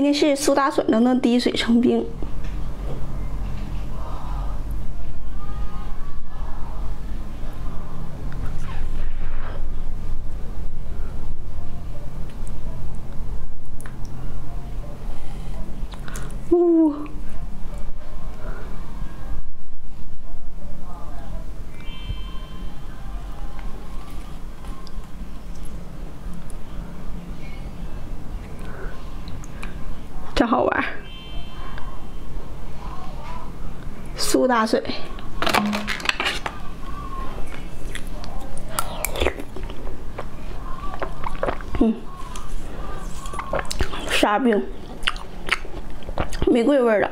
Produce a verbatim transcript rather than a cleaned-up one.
今天是苏打水能不能滴水成冰？呜、哦。 真好玩，苏打水。嗯，沙冰，玫瑰味的。